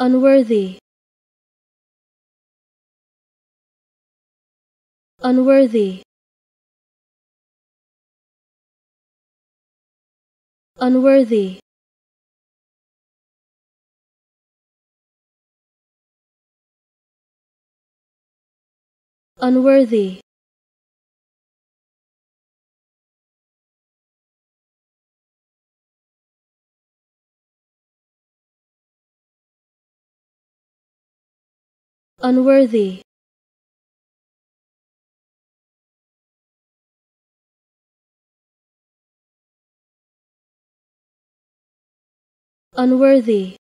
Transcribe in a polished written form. unworthy, unworthy, unworthy, unworthy, unworthy,